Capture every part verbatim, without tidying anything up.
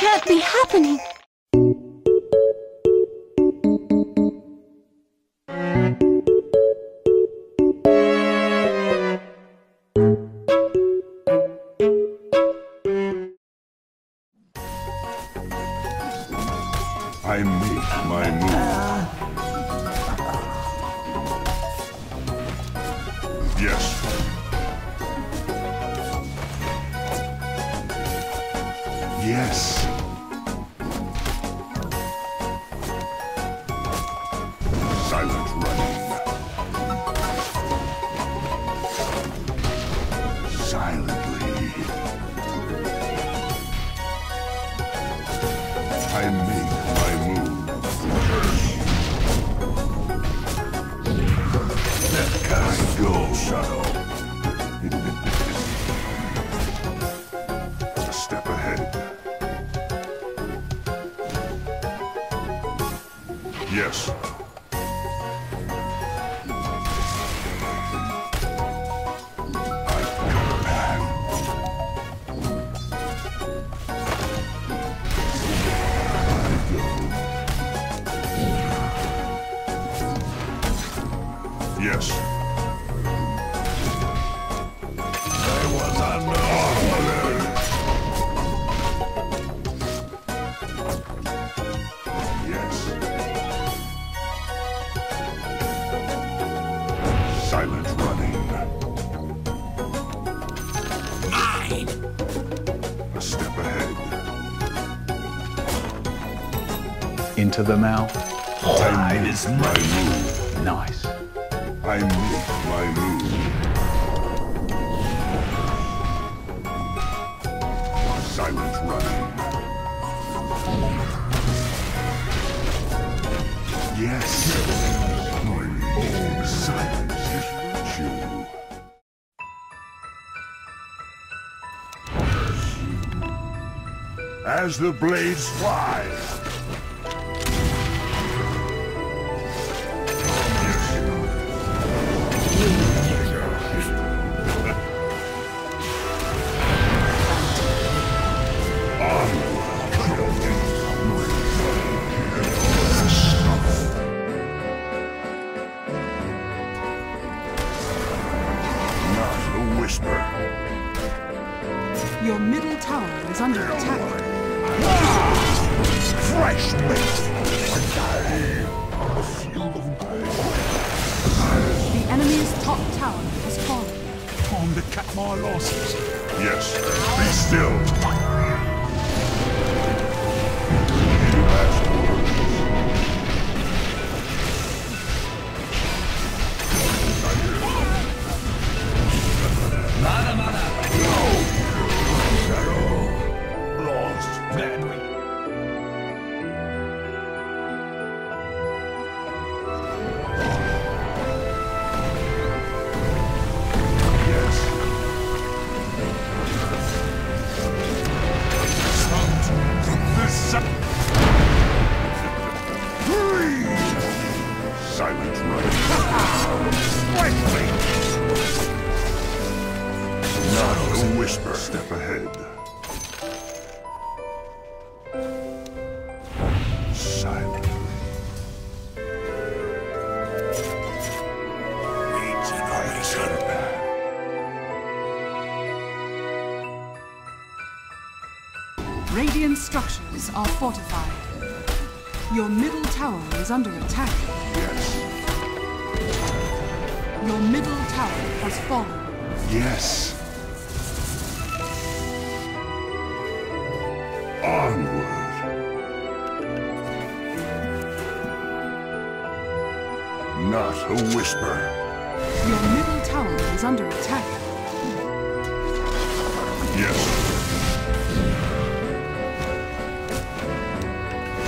can't be happening. I make my move. Yes. Yes. Silent running. Silently. I make my move. Let guy go, Shadow. A step ahead. Yes. Yes. Silent running. Nine. A step ahead. Into the mouth. Oh, I make is my move. Nice. I make my move. Silent running. Yes. Oh, silent. As the blades fly. Not a whisper. Your middle tower is under attack. Fresh meat. A field of gold. The enemy's top tower has fallen. Time to cut my losses. Yes. Be still. Mana, mana. No. Lost. Badly. Silent running. Swiftly! Not a whisper. Step ahead. Silently. Radiant structures are fortified. Your middle tower is under attack. Yes. Your middle tower has fallen. Yes. Onward. Not a whisper. Your middle tower is under attack. Yes. I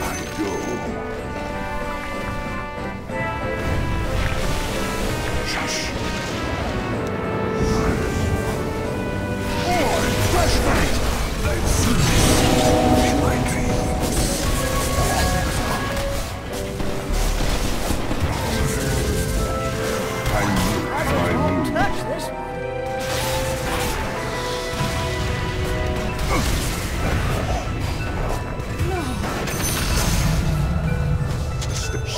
move. I move. Touch this.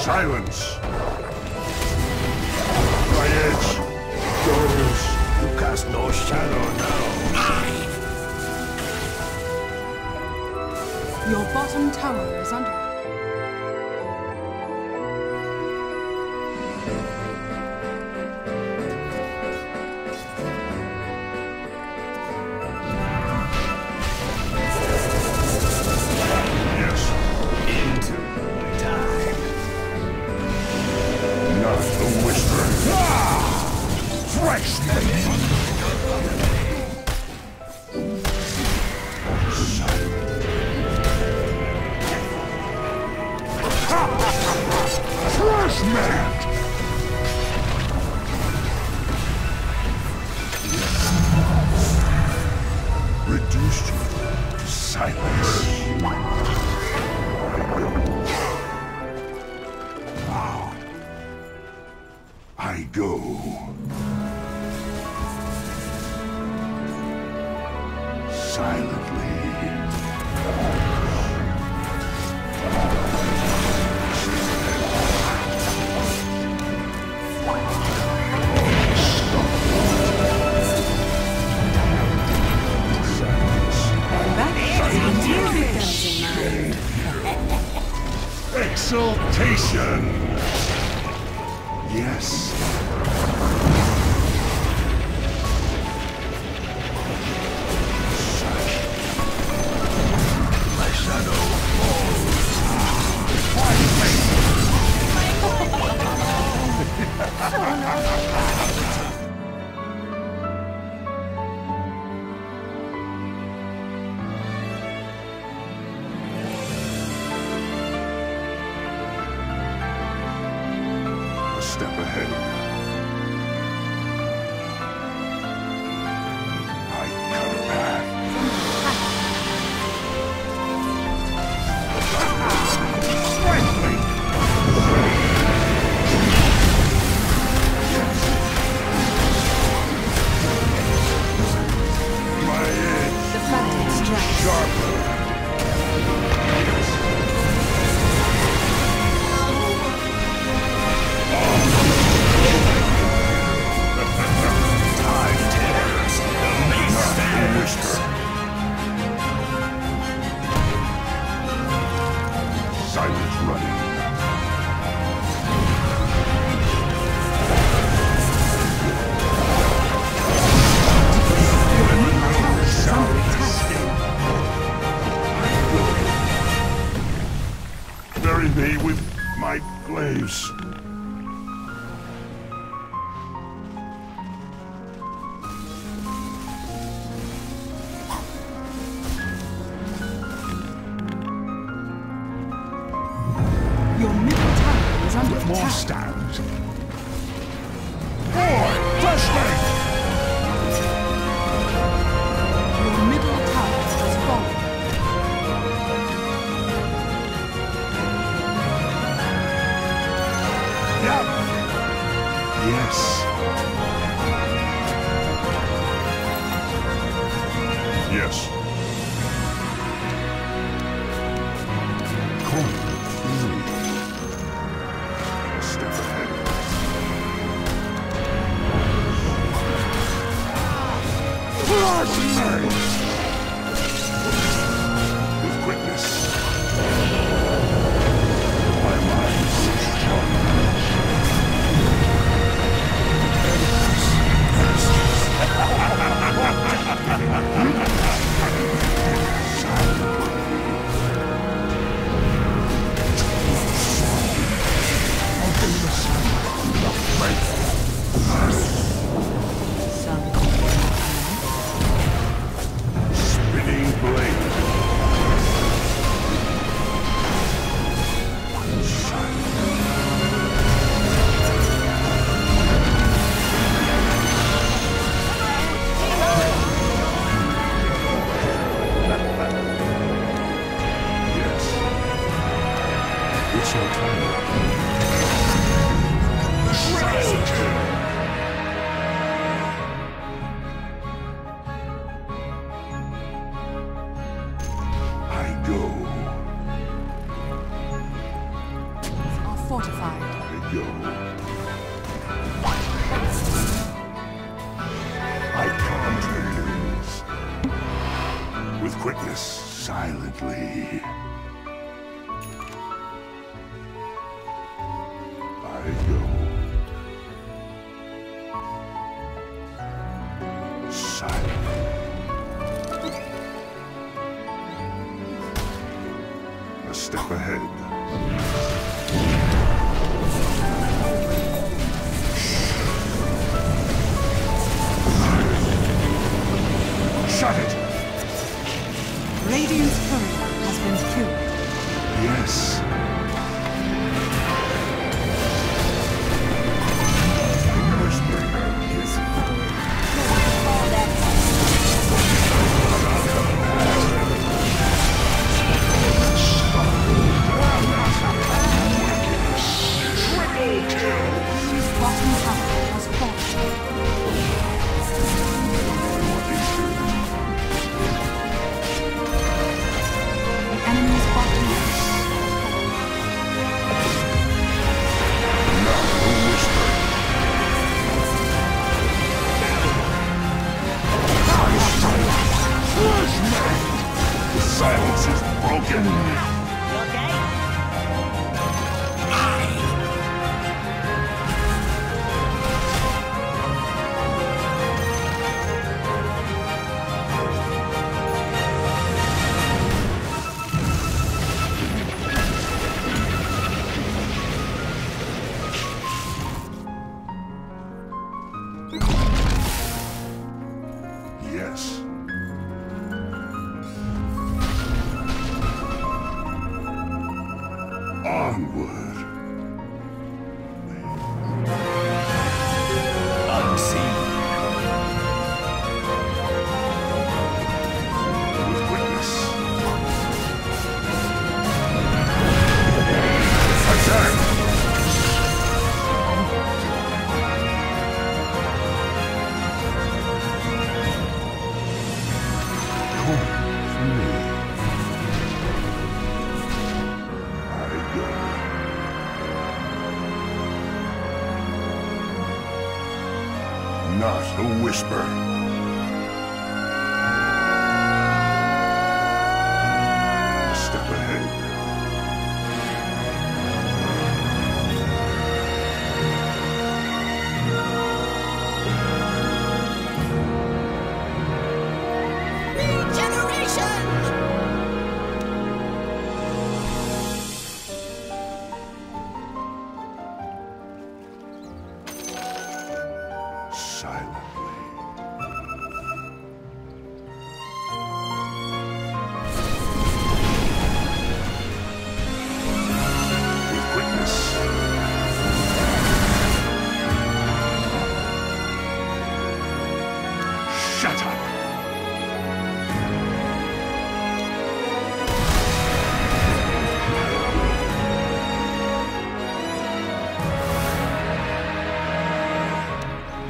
Silence! My edge! Yours! You cast no shadow now! Mine! Your bottom tower is under. Reduced you to silence. Now, I go. Silently. Exaltation! Yes. My shadow falls. Step ahead of me. I cut a path. My edge. The sharper. Me with my glaives. Your middle tower is under attack. More stones. Boy, flashlight! Your middle tower has fallen. Yes. Yes. Come through. Step ahead. Flash me! With quickness. Go. Our identified. Let go. I can't lose. With quickness, silently. I go. Silently. A step ahead. Shut it! Radiant's turret has been killed. Yes. Triple kill! His bottom tower has fallen. The silence is broken. You okay? Yes. Onward. Unseen. With witness. Attack! Come for me. Not a whisper. Step ahead.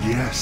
Yes.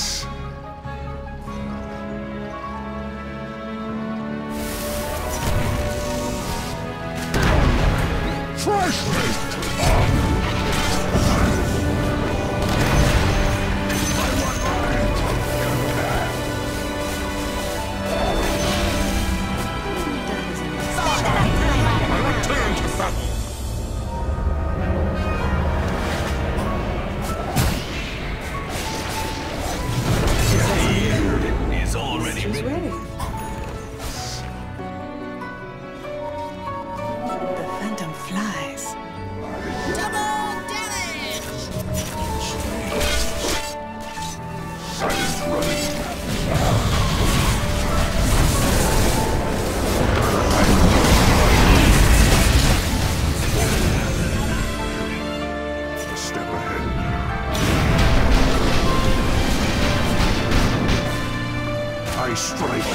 I strike.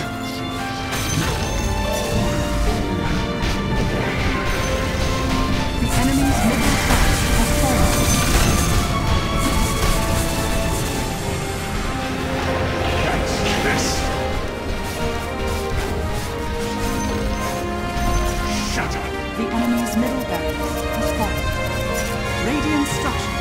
The enemy's middle barracks has fallen. Radiant's destruction.